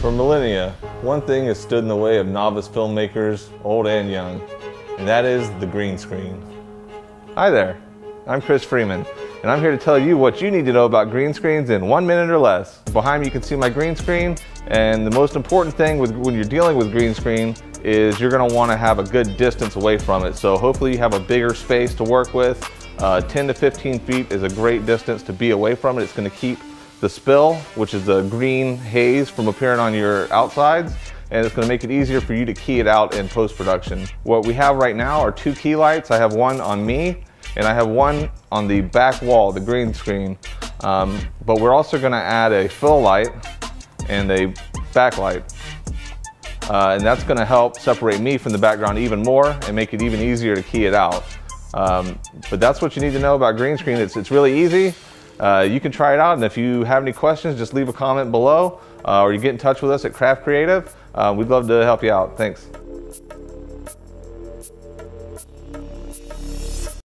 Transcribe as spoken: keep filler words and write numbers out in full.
For millennia, one thing has stood in the way of novice filmmakers, old and young, and that is the green screen. Hi there, I'm Chris Freeman, and I'm here to tell you what you need to know about green screens in one minute or less. Behind me you can see my green screen, and the most important thing with, when you're dealing with green screen is you're going to want to have a good distance away from it. So hopefully you have a bigger space to work with. Uh, ten to fifteen feet is a great distance to be away from it. It's going to keep the spill, which is the green haze, from appearing on your outsides, and it's going to make it easier for you to key it out in post-production. What we have right now are two key lights. I have one on me and I have one on the back wall, the green screen, um, but we're also going to add a fill light and a backlight. Uh, and that's going to help separate me from the background even more and make it even easier to key it out. Um, but that's what you need to know about green screen. It's, it's really easy. Uh, you can try it out, and if you have any questions, just leave a comment below uh, or you get in touch with us at Craft Creative. Uh, we'd love to help you out. Thanks.